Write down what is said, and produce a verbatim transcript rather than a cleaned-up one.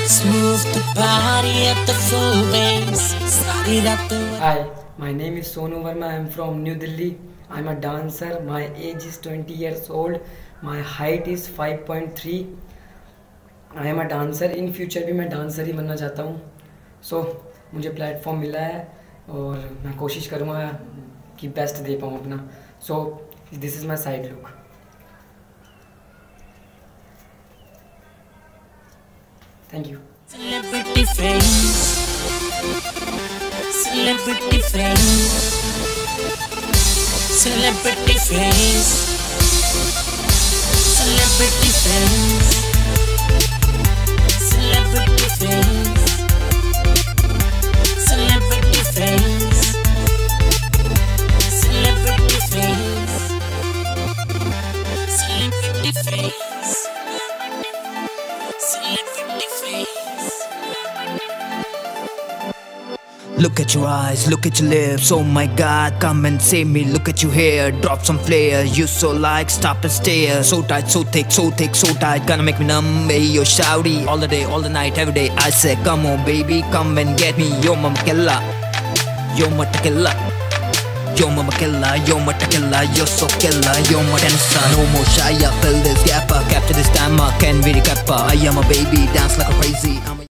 Let's move the party at the full bass. Hi, my name is Sonu Verma. I am from New Delhi. I am a dancer. My age is twenty years old. My height is five point three. I am a dancer. In future भी मैं dancer ही बनना चाहता हूँ. So मुझे platform मिला है और मैं कोशिश करूँगा कि best दे पाऊँ अपना. So this is my side look. Thank you. Celebrity friends, celebrity friends, celebrity friends, celebrity friends, celebrity friends, celebrity friends, celebrity friends, celebrity friends, celebrity friends. Look at your eyes, look at your lips, oh my god, come and save me. Look at your hair, drop some flair, you so like, stop and stare. So tight, so thick, so thick, so tight, gonna make me numb, hey yo shouty. All the day, all the night, every day, I say come on baby, come and get me. Yo mama killa, yo mama killa, yo mama killa, yo mama killa, yo so killa, yo mama dancer. No more shy, fill this gap, capture this time, can we recap? I am a baby, dance like a crazy, I'm a